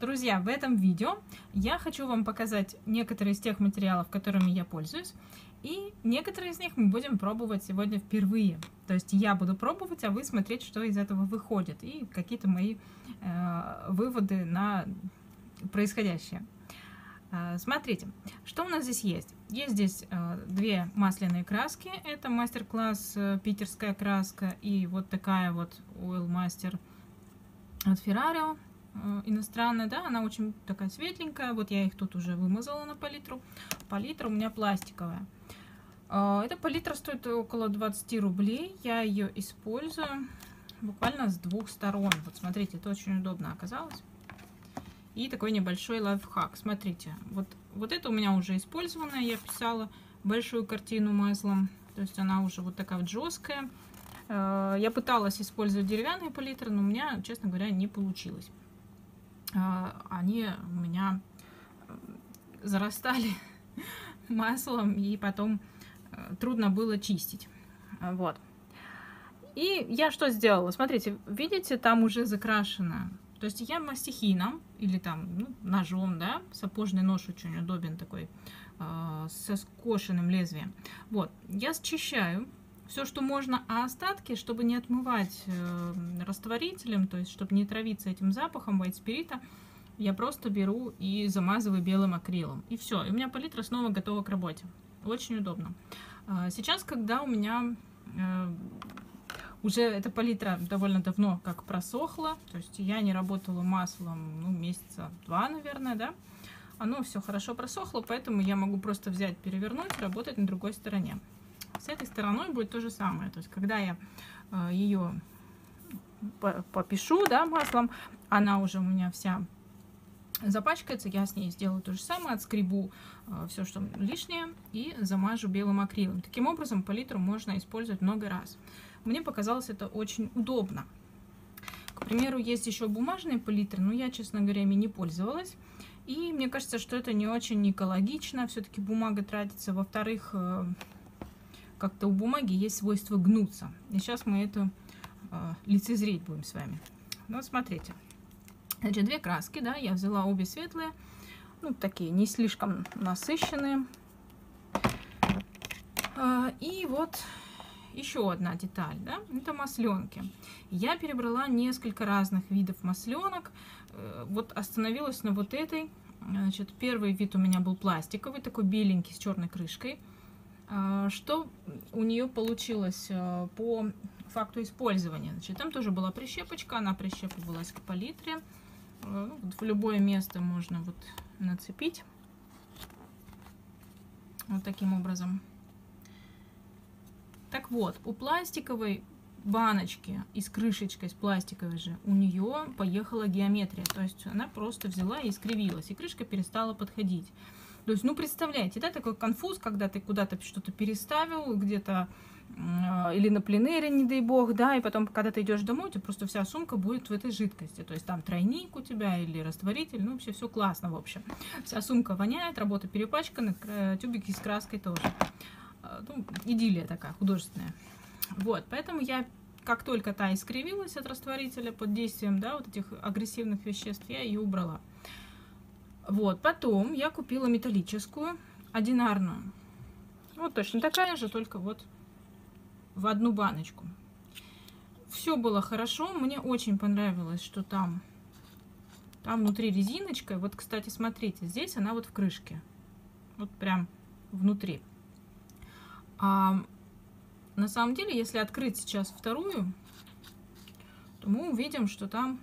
Друзья, в этом видео я хочу вам показать некоторые из тех материалов, которыми я пользуюсь, и некоторые из них мы будем пробовать сегодня впервые. То есть я буду пробовать, а вы смотреть, что из этого выходит, и какие-то мои выводы на происходящее. Смотрите, что у нас здесь есть. Есть здесь две масляные краски. Это мастер-класс питерская краска и вот такая вот Oil Master от Ferrario, иностранная, да, она очень такая светленькая. Вот я их тут уже вымазала на палитру. Палитра у меня пластиковая. Эта палитра стоит около 20 рублей. Я ее использую буквально с двух сторон. Вот смотрите, это очень удобно оказалось. И такой небольшой лайфхак. Смотрите, вот это у меня уже использованная. Я писала большую картину маслом. То есть она уже вот такая вот жесткая. Я пыталась использовать деревянные палитры, но у меня, честно говоря, не получилось. Они у меня зарастали маслом, и потом трудно было чистить. Вот. И я что сделала? Смотрите, видите, там уже закрашено. То есть я мастихином или там, ну, ножом, да, сапожный нож очень удобен такой, со скошенным лезвием. Вот, я счищаю все, что можно, а остатки, чтобы не отмывать растворителем, то есть чтобы не травиться этим запахом вайт-спирита, я просто беру и замазываю белым акрилом. И все, и у меня палитра снова готова к работе. Очень удобно. Сейчас, когда у меня... Уже эта палитра довольно давно как просохла, то есть я не работала маслом, ну, месяца два, наверное, да. Оно все хорошо просохло, поэтому я могу просто взять, перевернуть, работать на другой стороне. С этой стороной будет то же самое, то есть когда я ее попишу, да, маслом, она уже у меня вся запачкается, я с ней сделаю то же самое, отскребу все, что лишнее, и замажу белым акрилом. Таким образом, палитру можно использовать много раз. Мне показалось это очень удобно. К примеру, есть еще бумажные палитры, но я, честно говоря, ими не пользовалась. И мне кажется, что это не очень экологично. Все-таки бумага тратится. Во-вторых, как-то у бумаги есть свойство гнуться. И сейчас мы это лицезреть будем с вами. Ну, смотрите. Значит, две краски, да, я взяла обе светлые. Ну, такие не слишком насыщенные. И вот... Еще одна деталь, да, это масленки. Я перебрала несколько разных видов масленок. Вот остановилась на вот этой. Значит, первый вид у меня был пластиковый, такой беленький, с черной крышкой. Что у нее получилось по факту использования? Значит, там тоже была прищепочка, она прищепывалась к палитре. В любое место можно вот нацепить. Вот таким образом. Так вот, у пластиковой баночки и с крышечкой, с пластиковой же, у нее поехала геометрия. То есть она просто взяла и искривилась, и крышка перестала подходить. То есть, ну, представляете, да, такой конфуз, когда ты куда-то что-то переставил, где-то или на пленэре, не дай бог, да, и потом, когда ты идешь домой, у тебя просто вся сумка будет в этой жидкости. То есть там тройник у тебя или растворитель, ну, вообще все классно, в общем. Вся сумка воняет, работа перепачкана, тюбики с краской тоже. Ну, идиллия такая художественная. Вот, поэтому я, как только та искривилась от растворителя под действием, да, вот этих агрессивных веществ, я ее убрала. Вот, потом я купила металлическую, одинарную. Вот точно такая же, только вот в одну баночку. Все было хорошо, мне очень понравилось, что там внутри резиночка. Вот, кстати, смотрите, здесь она вот в крышке. Вот прям внутри. А на самом деле, если открыть сейчас вторую, то мы увидим, что там,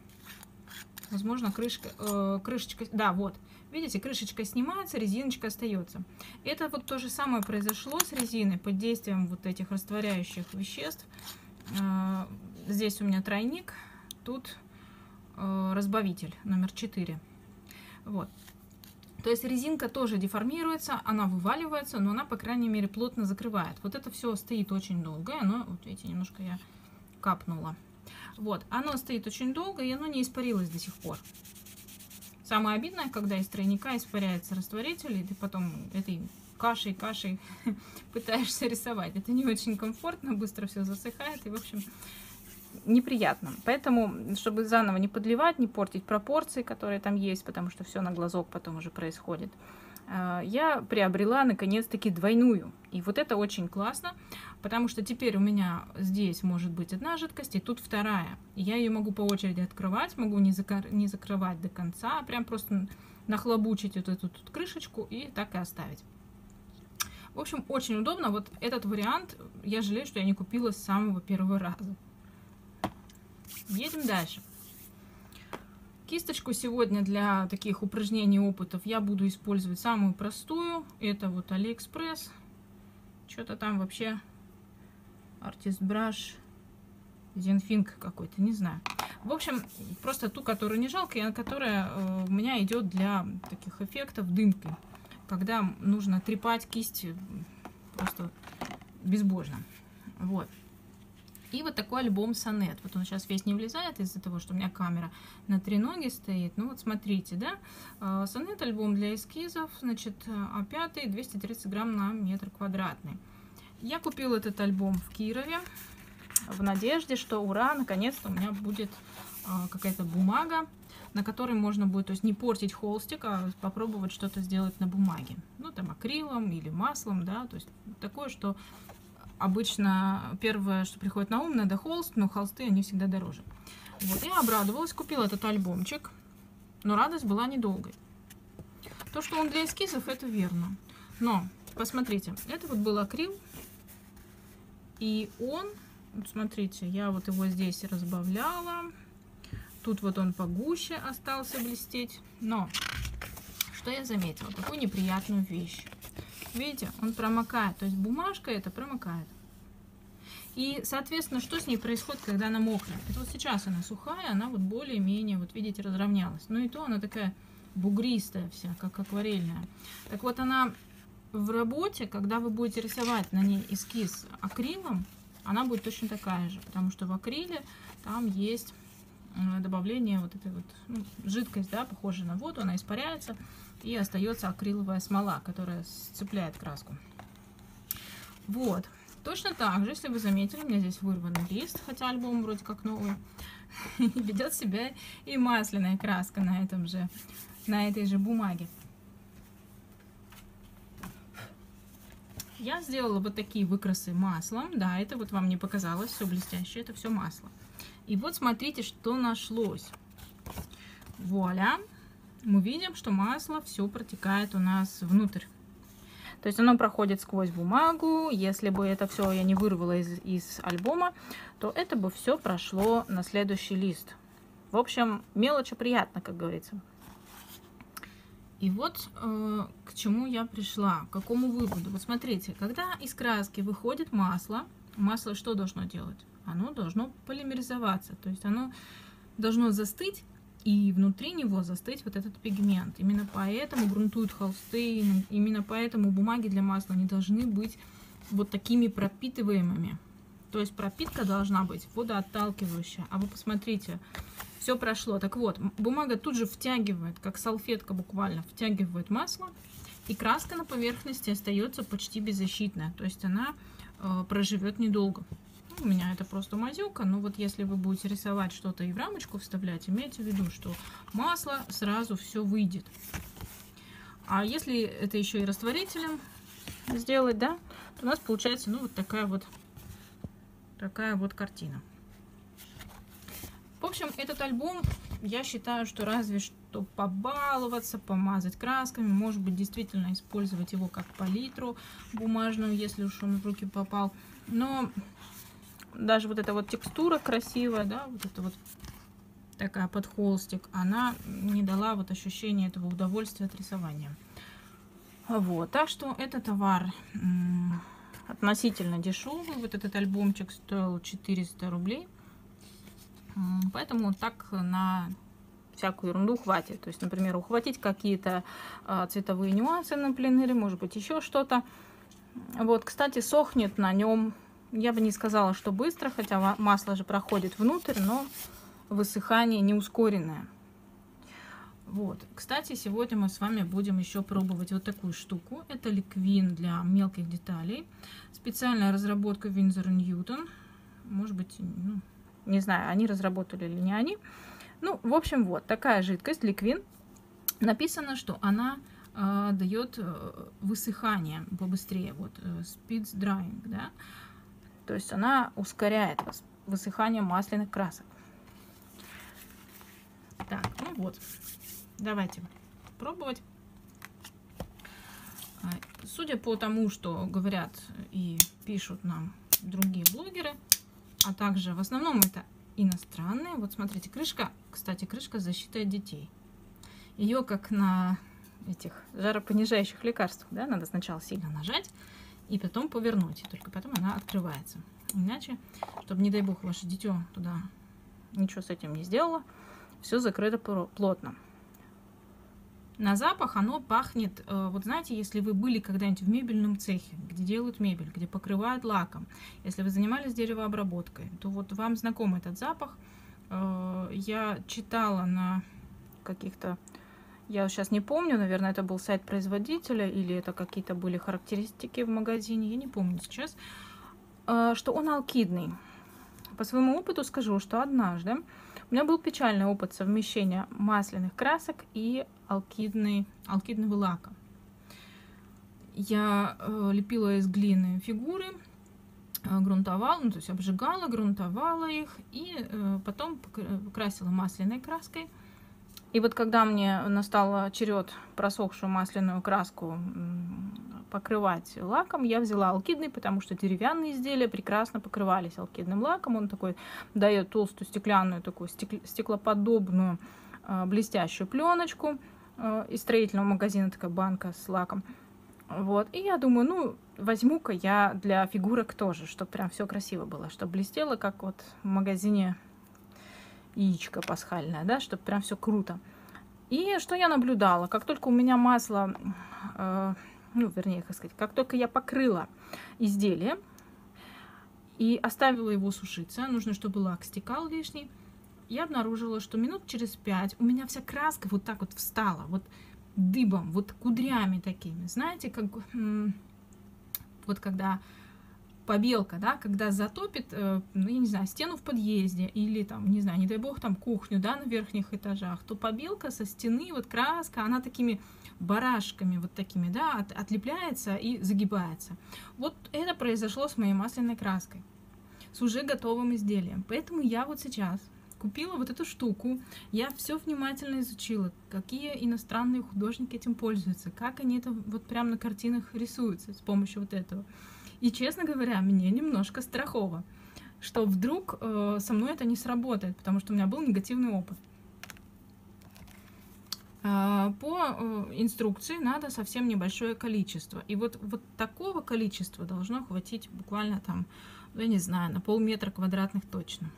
возможно, крышечка... Да, вот. Видите, крышечка снимается, резиночка остается. Это вот то же самое произошло с резиной под действием вот этих растворяющих веществ. Здесь у меня тройник, тут разбавитель номер 4. Вот. То есть резинка тоже деформируется, она вываливается, но она, по крайней мере, плотно закрывает. Вот это все стоит очень долго. Оно, вот видите, немножко я капнула. Вот, оно стоит очень долго, и оно не испарилось до сих пор. Самое обидное, когда из тройника испаряется растворитель, и ты потом этой кашей пытаешься рисовать. Это не очень комфортно, быстро все засыхает, и, в общем, неприятным. Поэтому, чтобы заново не подливать, не портить пропорции, которые там есть, потому что все на глазок потом уже происходит, я приобрела наконец-таки двойную. И вот это очень классно, потому что теперь у меня здесь может быть одна жидкость, и тут вторая. И я ее могу по очереди открывать, могу не закрывать до конца, а прям просто нахлобучить вот эту тут крышечку и так и оставить. В общем, очень удобно. Вот этот вариант, я жалею, что я не купила с самого первого раза. Едем дальше. Кисточку сегодня для таких упражнений, опытов я буду использовать самую простую. Это вот Алиэкспресс. Что-то там вообще Artist Brush, Zenfink какой-то, не знаю. В общем, просто ту, которую не жалко, и которая у меня идет для таких эффектов дымкой, когда нужно трепать кисть просто безбожно. Вот. И вот такой альбом Сонет. Вот он сейчас весь не влезает из-за того, что у меня камера на три ноги стоит. Ну вот смотрите, да? Сонет альбом для эскизов, значит, А5, 230 грамм на метр квадратный. Я купила этот альбом в Кирове в надежде, что ура, наконец-то у меня будет какая-то бумага, на которой можно будет, то есть не портить холстик, а попробовать что-то сделать на бумаге. Ну, там акрилом или маслом, да, то есть такое, что обычно первое, что приходит на ум, надо холст, но холсты, они всегда дороже. Вот, я обрадовалась, купила этот альбомчик, но радость была недолгой. То, что он для эскизов, это верно. Но, посмотрите, это вот был акрил, и он, вот смотрите, я вот его здесь разбавляла. Тут вот он погуще остался блестеть. Но что я заметила? Такую неприятную вещь. Видите, он промокает. То есть бумажка эта промокает. И, соответственно, что с ней происходит, когда она мокрая? Это вот сейчас она сухая, она вот более-менее, вот видите, разровнялась. Но и то она такая бугристая вся, как акварельная. Так вот она в работе, когда вы будете рисовать на ней эскиз акрилом, она будет точно такая же. Потому что в акриле там есть добавление вот этой вот, ну, жидкость, да, похожая на воду, она испаряется, и остается акриловая смола, которая сцепляет краску. Вот. Точно так же, если вы заметили, у меня здесь вырванный лист, хотя альбом вроде как новый, ведет себя и масляная краска на этом же, на этой же бумаге. Я сделала вот такие выкрасы маслом, да, это вот вам не показалось, все блестящее, это все масло. И вот смотрите, что нашлось. Вуаля! Мы видим, что масло все протекает у нас внутрь. То есть оно проходит сквозь бумагу. Если бы это все я не вырвала из альбома, то это бы все прошло на следующий лист. В общем, мелочи приятно, как говорится. И вот к чему я пришла, к какому выводу. Вот смотрите, когда из краски выходит масло, масло что должно делать? Оно должно полимеризоваться, то есть оно должно застыть, и внутри него застыть вот этот пигмент. Именно поэтому грунтуют холсты, именно поэтому бумаги для масла не должны быть вот такими пропитываемыми. То есть пропитка должна быть водоотталкивающая. А вы посмотрите, все прошло. Так вот, бумага тут же втягивает, как салфетка буквально, втягивает масло, и краска на поверхности остается почти беззащитная, то есть она проживет недолго. У меня это просто мазюка, но вот если вы будете рисовать что-то и в рамочку вставлять, имейте в виду, что масло сразу все выйдет. А если это еще и растворителем сделать, да, то у нас получается, ну, вот такая вот картина. В общем, этот альбом, я считаю, что разве что побаловаться, помазать красками, может быть, действительно использовать его как палитру бумажную, если уж он в руки попал, но даже вот эта вот текстура красивая, да, вот эта вот такая под холстик, она не дала вот ощущения этого удовольствия от рисования. Вот, так что это товар относительно дешевый. Вот этот альбомчик стоил 400 рублей, поэтому так на всякую ерунду хватит. То есть, например, ухватить какие-то цветовые нюансы на пленэре, может быть, еще что-то. Вот, кстати, сохнет на нем. Я бы не сказала, что быстро, хотя масло же проходит внутрь, но высыхание не ускоренное. Вот. Кстати, сегодня мы с вами будем еще пробовать вот такую штуку. Это ликвин для мелких деталей. Специальная разработка Винзор Ньютон. Может быть, ну, Не знаю, они разработали или не они. Ну, в общем, вот такая жидкость, ликвин. Написано, что она дает высыхание побыстрее. Вот, speeds drying, да. То есть она ускоряет высыхание масляных красок. Так, ну вот. Давайте пробовать. Судя по тому, что говорят и пишут нам другие блогеры, а также в основном это иностранные. Вот смотрите, крышка, кстати, крышка защиты от детей. Ее как на этих жаропонижающих лекарствах, да, надо сначала сильно нажать и потом повернуть. И только потом она открывается. Иначе, чтобы, не дай бог, ваше дитё туда ничего с этим не сделало, все закрыто плотно. На запах оно пахнет, вот знаете, если вы были когда-нибудь в мебельном цехе, где делают мебель, где покрывают лаком, если вы занимались деревообработкой, то вот вам знаком этот запах. Я читала на каких-то, я сейчас не помню, наверное, это был сайт производителя или это какие-то были характеристики в магазине, я не помню сейчас, что он алкидный. По своему опыту скажу, что однажды у меня был печальный опыт совмещения масляных красок и алкидного лака. Я лепила из глины фигуры, грунтовала, ну, то есть обжигала, грунтовала их и потом красила масляной краской. И вот когда мне настал черед просохшую масляную краску покрывать лаком, я взяла алкидный, потому что деревянные изделия прекрасно покрывались алкидным лаком. Он такой дает толстую стеклянную, такую стеклоподобную блестящую пленочку. Из строительного магазина такая банка с лаком. Вот. И я думаю, ну, возьму-ка я для фигурок тоже, чтобы прям все красиво было, чтобы блестело, как вот в магазине яичко пасхальное, да, чтобы прям все круто. И что я наблюдала? Как только у меня масло... ну, вернее, как сказать, как только я покрыла изделие и оставила его сушиться, нужно, чтобы лак стекал лишний, я обнаружила, что минут через 5 у меня вся краска вот так вот встала, вот дыбом, вот кудрями такими. Знаете, как вот когда побелка, да, когда затопит, ну, я не знаю, стену в подъезде или там, не знаю, не дай бог, там кухню, да, на верхних этажах, то побелка со стены, вот краска, она такими барашками вот такими, да, отлепляется и загибается. Вот это произошло с моей масляной краской, с уже готовым изделием. Поэтому я вот сейчас купила вот эту штуку, я все внимательно изучила, какие иностранные художники этим пользуются, как они это вот прям на картинах рисуются с помощью вот этого. И, честно говоря, мне немножко страхово, что вдруг со мной это не сработает, потому что у меня был негативный опыт. По инструкции надо совсем небольшое количество. И вот такого количества должно хватить буквально там, я не знаю, на полметра квадратных точно.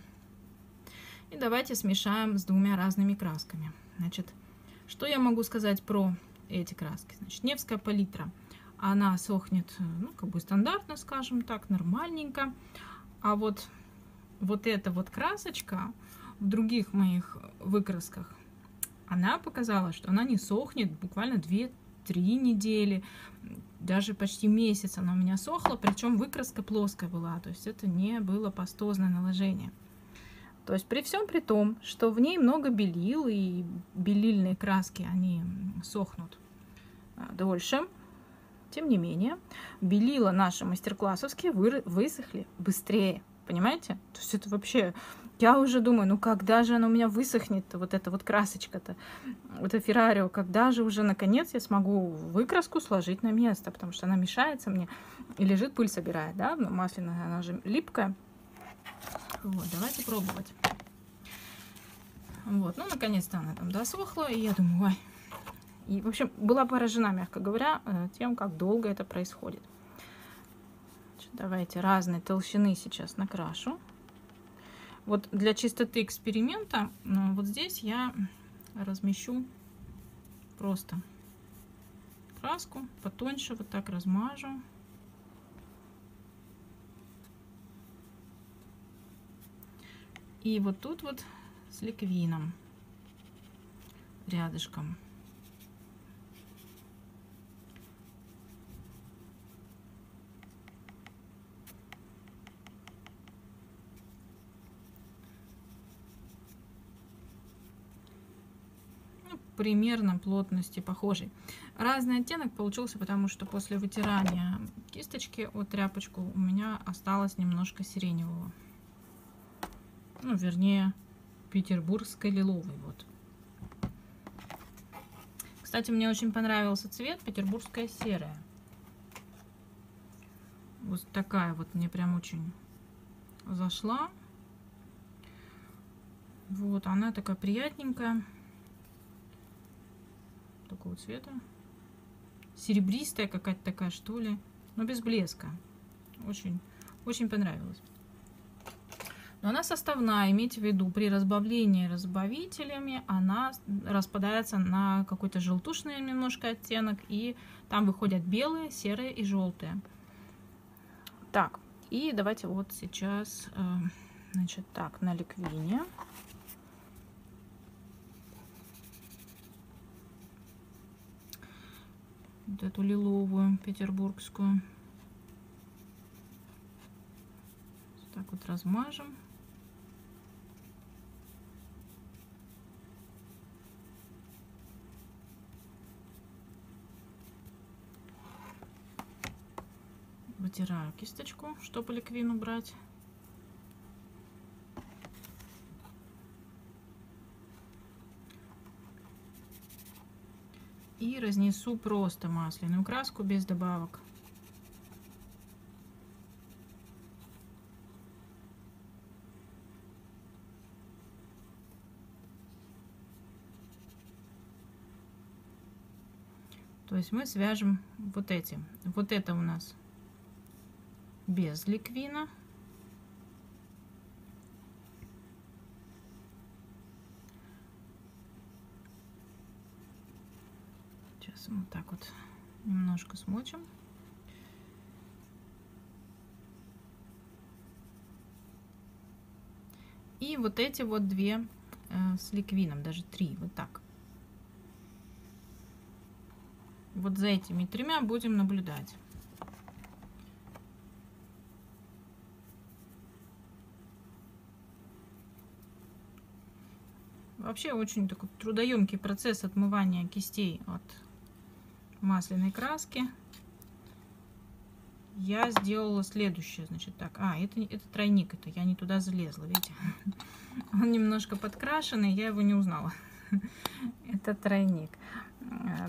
И давайте смешаем с двумя разными красками. Значит, что я могу сказать про эти краски? Значит, Невская палитра. Она сохнет, ну, как бы стандартно, скажем так, нормальненько. А вот эта вот красочка в других моих выкрасках, она показала, что она не сохнет буквально 2-3 недели, даже почти месяц она у меня сохла, причем выкраска плоская была, то есть это не было пастозное наложение. То есть при всем при том, что в ней много белил, и белильные краски, они сохнут дольше, тем не менее, белила наши мастер-классовские высохли быстрее, понимаете? То есть это вообще... Я уже думаю, ну когда же она у меня высохнет, вот эта вот красочка-то, вот это Ferrario, когда же уже наконец я смогу выкраску сложить на место, потому что она мешается мне и лежит, пыль собирает, да, масляная, она же липкая. Вот, давайте пробовать. Вот, ну наконец-то она там досохла, и я думаю, ой. И, в общем, была поражена, мягко говоря, тем, как долго это происходит. Значит, давайте разной толщины сейчас накрашу. Вот для чистоты эксперимента, ну, вот здесь я размещу просто краску, потоньше вот так размажу. И вот тут вот с ликвином рядышком. примерно плотности похожий. Разный оттенок получился, потому что после вытирания кисточки о тряпочку у меня осталось немножко сиреневого. Ну, вернее, петербургской лиловой. Вот. Кстати, мне очень понравился цвет петербургская серая. Вот такая вот мне прям очень зашла. Вот, она такая приятненькая. Такого цвета. Серебристая какая-то такая, что ли. Но без блеска. Очень, очень понравилась. Но она составная, имейте в виду, при разбавлении разбавителями она распадается на какой-то желтушный немножко оттенок. И там выходят белые, серые и желтые. Так, и давайте вот сейчас, значит, так, на ликвине. Вот эту лиловую, петербургскую. Вот так вот размажем. Вытираю кисточку, чтобы ликвин убрать. И разнесу просто масляную краску без добавок. То есть мы свяжем вот эти. Вот это у нас без ликвина. Сейчас вот так вот немножко смочим. И вот эти вот две с ликвином, даже три, вот так. Вот за этими тремя будем наблюдать. Вообще очень такой трудоемкий процесс отмывания кистей от масляной краски. Я сделала следующее, значит, так. Это тройник, это я не туда залезла, видите? Он немножко подкрашенный, я его не узнала. Это тройник.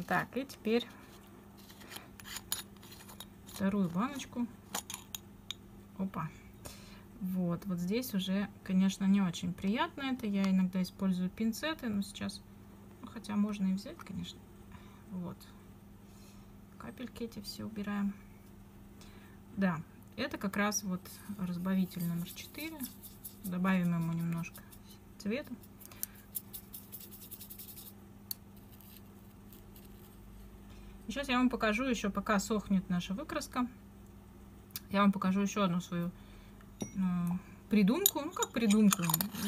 Так, и теперь вторую баночку. Опа. Вот, вот здесь уже, конечно, не очень приятно это. Я иногда использую пинцеты, но сейчас, ну, хотя можно и взять, конечно. Вот. Капельки эти все убираем. Да, это как раз вот разбавитель номер 4. Добавим ему немножко цвета. И сейчас я вам покажу еще, пока сохнет наша выкраска, я вам покажу еще одну свою придумку. Ну как придумку,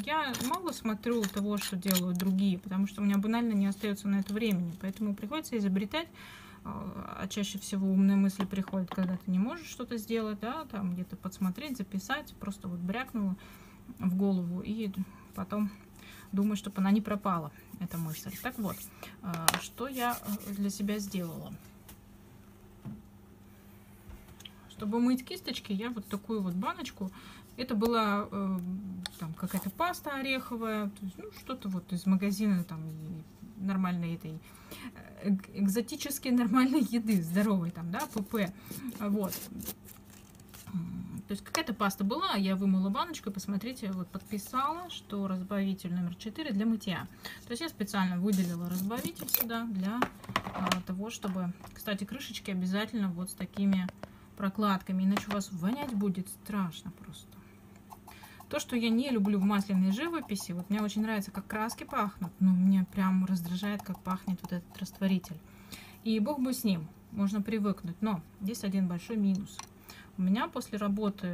я мало смотрю того, что делают другие, потому что у меня банально не остается на это времени, поэтому приходится изобретать. А чаще всего умные мысли приходят, когда ты не можешь что-то сделать, да, там где-то подсмотреть, записать, просто вот брякнула в голову и потом думаю, чтобы она не пропала, эта мысль. Так вот, что я для себя сделала. Чтобы мыть кисточки, я вот такую вот баночку, это была там какая-то паста ореховая, то есть, ну, что-то вот из магазина там нормальной этой, экзотически нормальной еды, здоровой там, да, ПП, вот. То есть какая-то паста была, я вымыла баночку, посмотрите, вот подписала, что разбавитель номер 4 для мытья. То есть я специально выделила разбавитель сюда для того, чтобы, кстати, крышечки обязательно вот с такими прокладками, иначе у вас вонять будет страшно просто. То, что я не люблю в масляной живописи, вот мне очень нравится, как краски пахнут, но мне прям раздражает, как пахнет вот этот растворитель. И бог бы с ним, можно привыкнуть, но здесь один большой минус. У меня после работы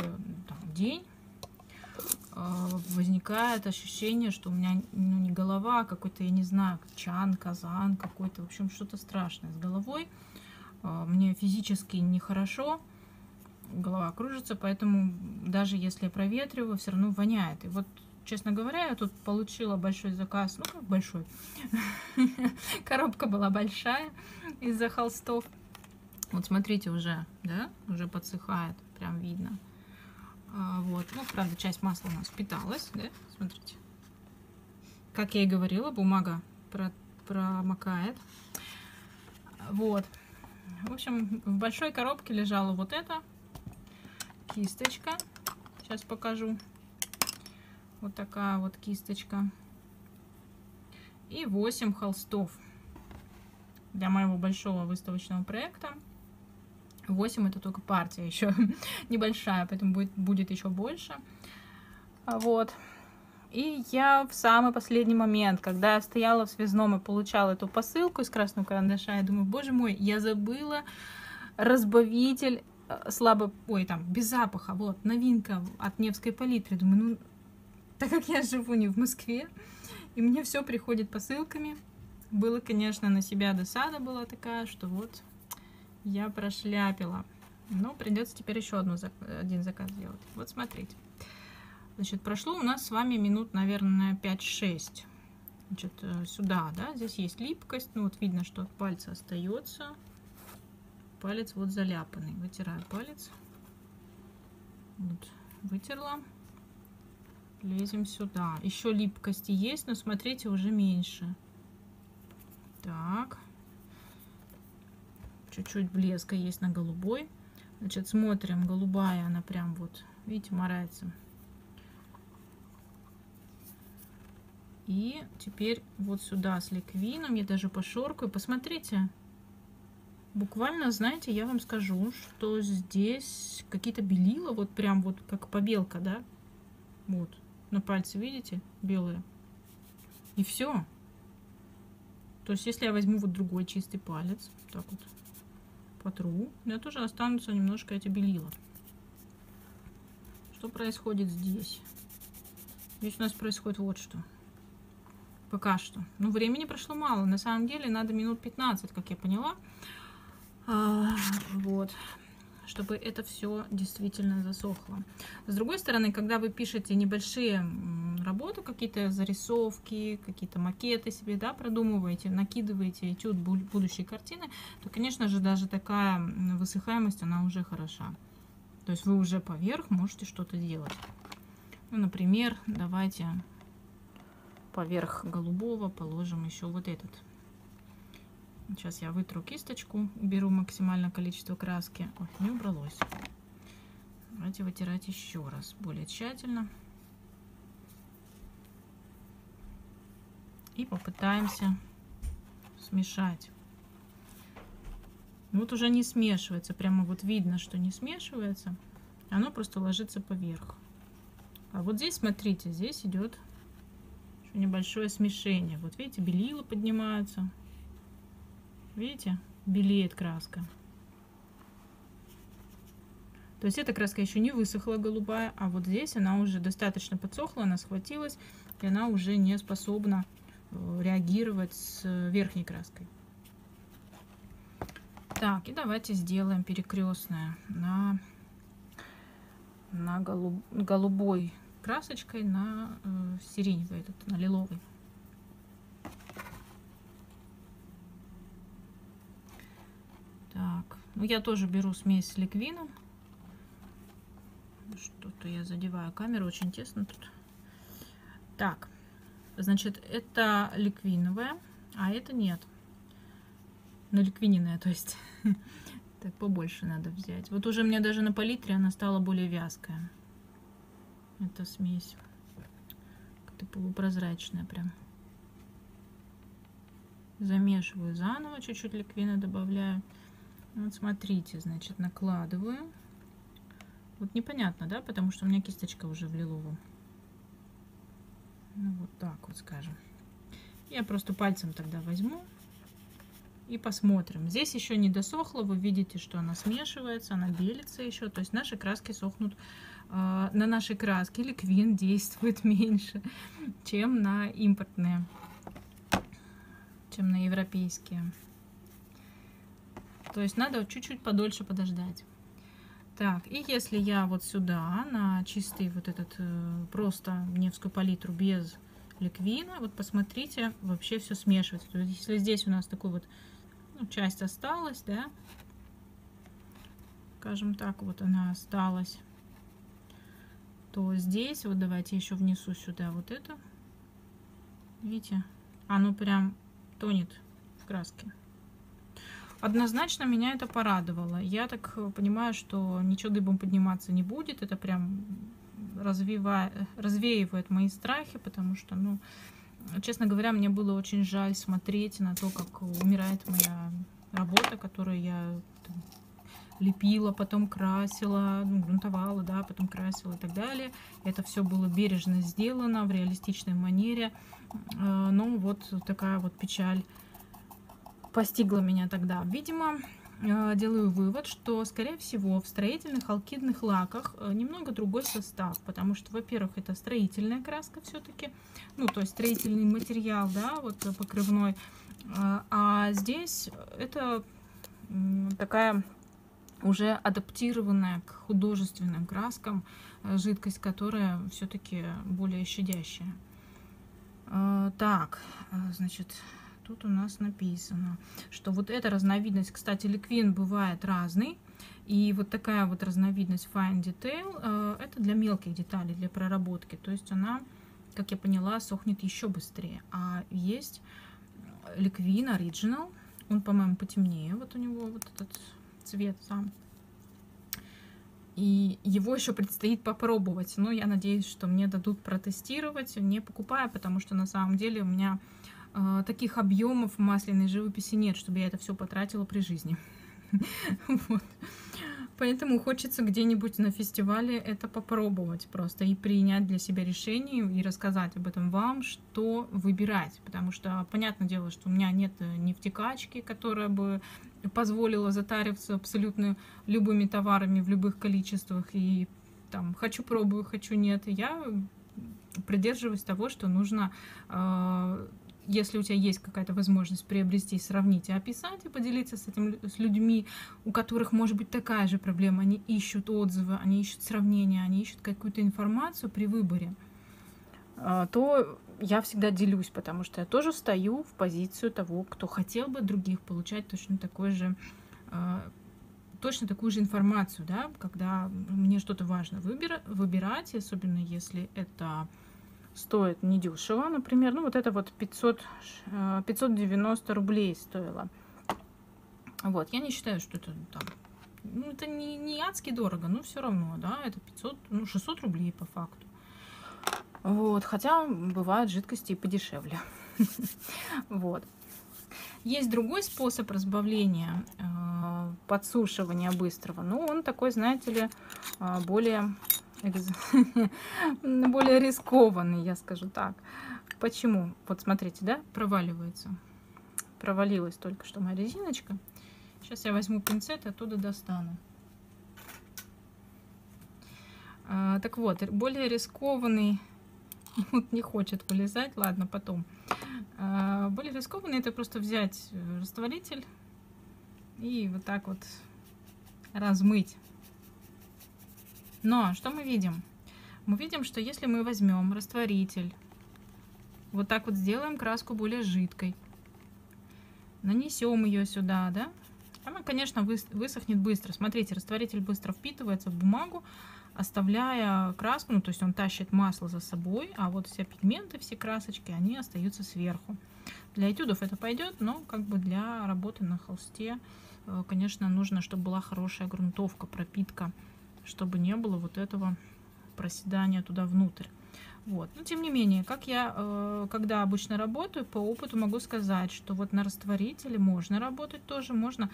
там, день, возникает ощущение, что у меня, ну, не голова, а какой-то, я не знаю, чан, казан какой-то, в общем, что-то страшное с головой. Мне физически нехорошо. Голова кружится, поэтому даже если я проветриваю, все равно воняет. И вот честно говоря, я тут получила большой заказ. Ну, как большой. Коробка была большая из-за холстов. Вот смотрите, уже, да, уже подсыхает. Прям видно. Вот. Ну, правда, часть масла у нас впиталась, да? Смотрите. Как я и говорила, бумага промокает. Вот. В общем, в большой коробке лежала вот эта кисточка. Сейчас покажу. Вот такая вот кисточка. И 8 холстов для моего большого выставочного проекта. 8 это только партия еще небольшая, поэтому будет еще больше. Вот. И я в самый последний момент, когда я стояла в связном и получала эту посылку из красного карандаша, я думаю, боже мой, я забыла разбавитель без запаха. Вот, новинка от Невской палитры. Думаю, ну, так как я живу не в Москве, и мне все приходит посылками, было, конечно, на себя досада была такая, что вот я прошляпила. Но придется теперь еще один заказ делать. Вот смотрите. Значит, прошло у нас с вами минут, наверное, 5-6. Значит, сюда, да, здесь есть липкость. Ну, вот видно, что от пальца остается. Палец вот заляпанный. Вытираю палец. Вот, вытерла. Лезем сюда. Еще липкости есть, но, смотрите, уже меньше. Так. Чуть-чуть блеска есть на голубой. Значит, смотрим. Голубая, она прям вот, видите, морается. И теперь вот сюда с ликвином, я даже пошоркаю. Посмотрите, буквально, знаете, я вам скажу, что здесь какие-то белила, вот прям вот как побелка, да? Вот, на пальце, видите, белые. И все. То есть, если я возьму вот другой чистый палец, так вот, потру, у меня тоже останутся немножко эти белила. Что происходит здесь? Здесь у нас происходит вот что. Пока что. Ну, времени прошло мало. На самом деле, надо минут 15, как я поняла. Вот. Чтобы это все действительно засохло. С другой стороны, когда вы пишете небольшие работы, какие-то зарисовки, какие-то макеты себе, да, продумываете, накидываете этюд будущей картины, то, конечно же, даже такая высыхаемость, она уже хороша. То есть вы уже поверх можете что-то делать. Ну, например, давайте... Поверх голубого положим еще вот этот. Сейчас я вытру кисточку, уберу максимальное количество краски. Ой, не убралось. Давайте вытирать еще раз, более тщательно. И попытаемся смешать. Вот уже не смешивается, прямо вот видно, что не смешивается. Оно просто ложится поверх. А вот здесь, смотрите, здесь идет... небольшое смешение. Вот видите, белила поднимаются. Видите? Белеет краска. То есть эта краска еще не высохла, голубая, а вот здесь она уже достаточно подсохла, она схватилась, и она уже не способна реагировать с верхней краской. Так, и давайте сделаем перекрестное на голубой красочкой, на сиреневый, этот, на лиловый. Так, ну я тоже беру смесь с ликвином. Что-то я задеваю камеру, очень тесно тут. Так, значит, это ликвиновая, а это нет. Ну, ликвиненная, то есть. Так, побольше надо взять. Вот уже мне даже на палитре она стала более вязкая. Это смесь. Как-то полупрозрачная прям. Замешиваю заново, чуть-чуть ликвина добавляю. Вот смотрите, значит, накладываю. Вот непонятно, да, потому что у меня кисточка уже в лиловом. Ну, вот так вот, скажем. Я просто пальцем тогда возьму и посмотрим. Здесь еще не досохло, вы видите, что она смешивается, она белится еще. То есть наши краски сохнут. На наши краски ликвин действует меньше, чем на импортные, чем на европейские. То есть надо чуть-чуть подольше подождать. Так, и если я вот сюда на чистый вот этот просто Невскую палитру без ликвина, вот посмотрите, вообще все смешивается. То есть, если здесь у нас такой вот, ну, часть осталась, да, скажем так, вот она осталась, то здесь вот давайте еще внесу сюда вот это, видите, оно прям тонет в краске. Однозначно меня это порадовало. Я так понимаю, что ничего дыбом подниматься не будет. Это прям развеивает мои страхи, потому что, ну, честно говоря, мне было очень жаль смотреть на то, как умирает моя работа, которую я там лепила, потом красила, ну, грунтовала, да, потом красила и так далее. Это все было бережно сделано, в реалистичной манере. Ну, вот такая вот печаль постигла меня тогда. Видимо, делаю вывод, что, скорее всего, в строительных алкидных лаках немного другой состав, потому что, во-первых, это строительная краска все-таки, ну, то есть строительный материал, да, вот покрывной, а здесь это такая уже адаптированная к художественным краскам жидкость, которая все-таки более щадящая. Так, значит, тут у нас написано, что вот эта разновидность, кстати, Liquin бывает разный, и вот такая вот разновидность Fine Detail, это для мелких деталей, для проработки, то есть она, как я поняла, сохнет еще быстрее. А есть Liquin Original, он, по-моему, потемнее, вот у него вот этот цвет сам. И его еще предстоит попробовать, но я надеюсь, что мне дадут протестировать, не покупая, потому что на самом деле у меня таких объемов масляной живописи нет, чтобы я это все потратила при жизни. Вот. Поэтому хочется где-нибудь на фестивале это попробовать просто и принять для себя решение, и рассказать об этом вам, что выбирать. Потому что, понятное дело, что у меня нет нефтекачки, которая бы позволила затариваться абсолютно любыми товарами в любых количествах. И там хочу пробую, хочу нет. Я придерживаюсь того, что нужно... Если у тебя есть какая-то возможность приобрести, сравнить и описать, и поделиться с этим, с людьми, у которых может быть такая же проблема, они ищут отзывы, они ищут сравнения, они ищут какую-то информацию при выборе, то я всегда делюсь, потому что я тоже встаю в позицию того, кто хотел бы других получать точно такую же информацию, да, когда мне что-то важно выбирать, особенно если это... Стоит недешево, например, ну вот это вот 590 рублей стоило. Вот, я не считаю, что это там, ну это не адски дорого, но все равно, да, это 500, ну 600 рублей по факту. Вот, хотя бывают жидкости и подешевле. Вот. Есть другой способ разбавления, подсушивания быстрого, но он такой, знаете ли, более рискованный, я скажу так. Почему? Вот смотрите, да, проваливается. Провалилась только что моя резиночка. Сейчас я возьму пинцет и оттуда достану. Так вот, более рискованный, вот не хочет вылезать, ладно, потом. Более рискованный — это просто взять растворитель и вот так вот размыть. Но что мы видим? Мы видим, что если мы возьмем растворитель, вот так вот сделаем краску более жидкой, нанесем ее сюда, да, она, конечно, высохнет быстро. Смотрите, растворитель быстро впитывается в бумагу, оставляя краску, ну, то есть он тащит масло за собой, а вот все пигменты, все красочки, они остаются сверху. Для этюдов это пойдет, но как бы для работы на холсте, конечно, нужно, чтобы была хорошая грунтовка, пропитка, чтобы не было вот этого проседания туда внутрь. Вот. Но тем не менее, как я, когда обычно работаю, по опыту могу сказать, что вот на растворителе можно работать тоже, можно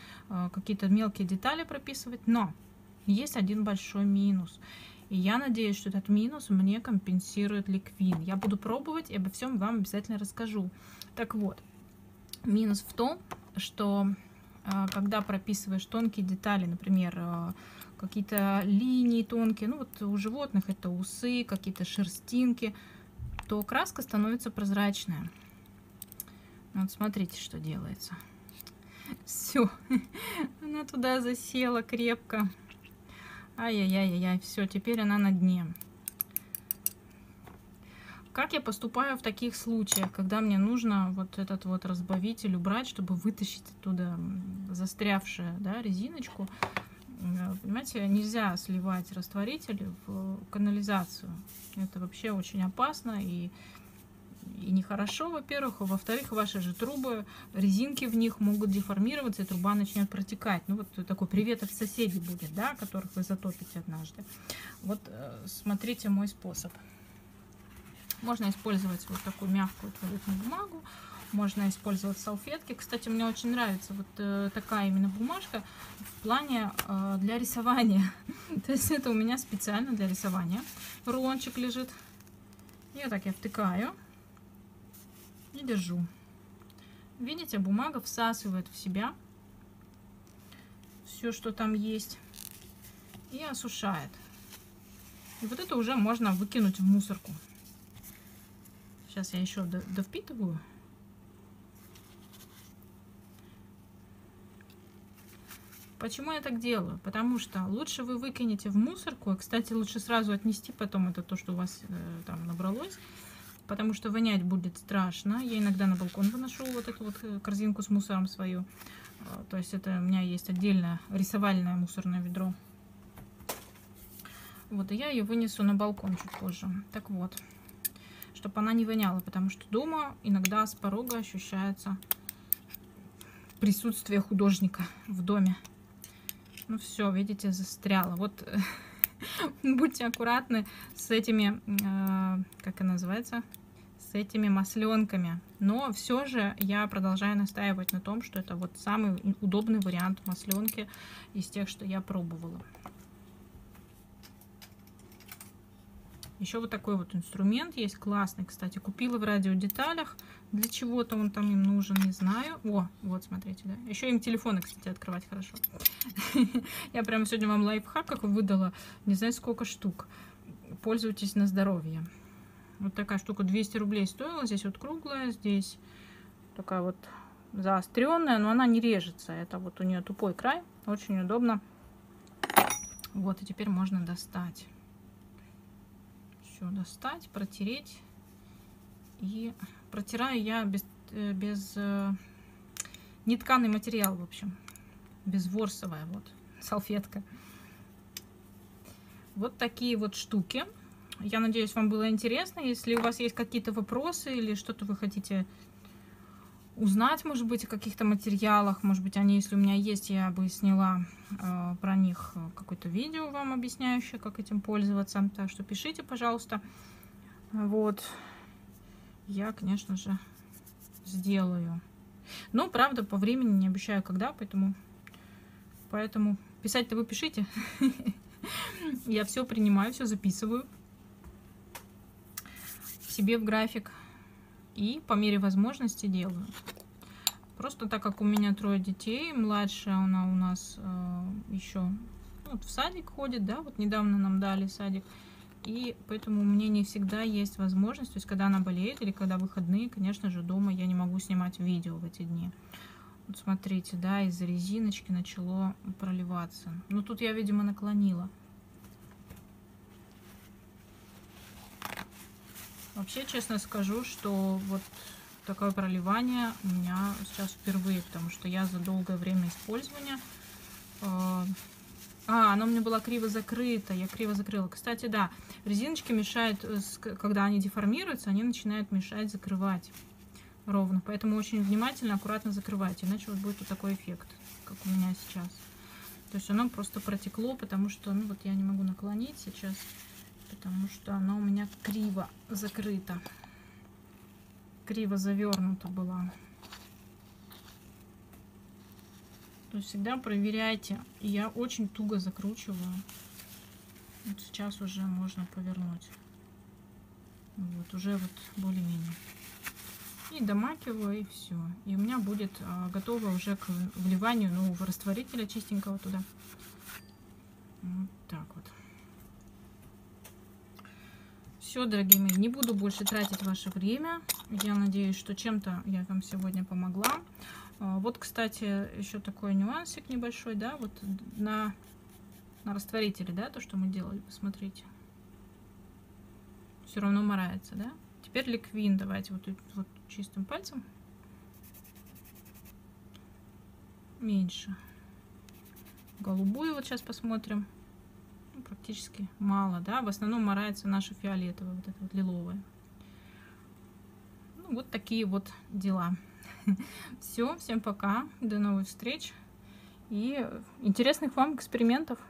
какие-то мелкие детали прописывать, но есть один большой минус. И я надеюсь, что этот минус мне компенсирует Liquin. Я буду пробовать и обо всем вам обязательно расскажу. Так вот, минус в том, что когда прописываешь тонкие детали, например, какие-то линии тонкие, ну вот у животных это усы, какие-то шерстинки, то краска становится прозрачная. Вот смотрите, что делается. Все, она туда засела крепко. Ай-яй-яй-яй, все, теперь она на дне. Как я поступаю в таких случаях, когда мне нужно вот этот вот разбавитель убрать, чтобы вытащить оттуда застрявшую, да, резиночку? Понимаете, нельзя сливать растворитель в канализацию. Это вообще очень опасно и нехорошо, во-первых. А во-вторых, ваши же трубы, резинки в них могут деформироваться, и труба начнет протекать. Ну, вот такой привет от соседей будет, да, которых вы затопите однажды. Вот смотрите мой способ. Можно использовать вот такую мягкую туалетную бумагу, можно использовать салфетки. Кстати, мне очень нравится вот такая именно бумажка в плане для рисования. То есть это у меня специально для рисования. Рулончик лежит. И вот так я втыкаю и держу. Видите, бумага всасывает в себя все, что там есть, и осушает. И вот это уже можно выкинуть в мусорку. Сейчас я еще довпитываю. Почему я так делаю? Потому что лучше вы выкинете в мусорку. И, кстати, лучше сразу отнести потом это то, что у вас там набралось. Потому что вонять будет страшно. Я иногда на балкон выношу вот эту вот корзинку с мусором свою. То есть это у меня есть отдельно рисовальное мусорное ведро. Вот, и я ее вынесу на балкон чуть позже. Так вот, чтобы она не воняла, потому что дома иногда с порога ощущается присутствие художника в доме. Ну все, видите, застряла. Вот будьте аккуратны с этими, как она называется, с этими масленками. Но все же я продолжаю настаивать на том, что это вот самый удобный вариант масленки из тех, что я пробовала. Еще вот такой вот инструмент есть, классный, кстати, купила в радиодеталях, для чего-то он там им нужен, не знаю. О, вот, смотрите, да, еще им телефоны, кстати, открывать хорошо. Я прямо сегодня вам лайфхаков выдала, не знаю, сколько штук. Пользуйтесь на здоровье. Вот такая штука 200 рублей стоила, здесь вот круглая, здесь такая вот заостренная, но она не режется, это вот у нее тупой край, очень удобно. Вот, и теперь можно достать. Достать, протереть. И протираю я без нетканый материал, в общем, безворсовая вот салфетка. Вот такие вот штуки. Я надеюсь, вам было интересно. Если у вас есть какие-то вопросы или что-то вы хотите узнать, может быть, о каких-то материалах, может быть, они, если у меня есть, я бы сняла про них какое-то видео вам объясняющее, как этим пользоваться. Так что пишите, пожалуйста. Вот. Я, конечно же, сделаю. Но, правда, по времени не обещаю, когда, поэтому писать-то вы пишите. Я все принимаю, все записываю себе в график. И по мере возможности делаю. Просто так как у меня 3 детей, младшая она у нас еще вот в садик ходит, да, вот недавно нам дали садик. И поэтому у меня не всегда есть возможность, то есть когда она болеет или когда выходные, конечно же, дома я не могу снимать видео в эти дни. Вот смотрите, да, из-за резиночки начало проливаться. Но тут я, видимо, наклонила. Вообще, честно скажу, что вот такое проливание у меня сейчас впервые, потому что я за долгое время использования... она у меня была криво закрыта, я криво закрыла. Кстати, да, резиночки мешают, когда они деформируются, они начинают мешать закрывать ровно. Поэтому очень внимательно, аккуратно закрывайте, иначе вот будет вот такой эффект, как у меня сейчас. То есть оно просто протекло, потому что, ну вот я не могу наклонить сейчас, потому что она у меня криво закрыта, криво завернута была. То есть всегда проверяйте. Я очень туго закручиваю. Вот сейчас уже можно повернуть. Вот, уже вот более-менее. И домакиваю, и все. И у меня будет готово уже к вливанию нового растворителя чистенького туда. Вот так вот. Все, дорогие мои, не буду больше тратить ваше время. Я надеюсь, что чем-то я вам сегодня помогла. Вот, кстати, еще такой нюансик небольшой, да, вот на на растворителе, да, то, что мы делали, посмотрите. Все равно морается, да? Теперь ликвин давайте вот чистым пальцем. Меньше. Голубую вот сейчас посмотрим. Ну, практически мало, да? В основном морается наша фиолетовая, вот эта вот лиловая. Ну, вот такие вот дела. Все, всем пока, до новых встреч и интересных вам экспериментов.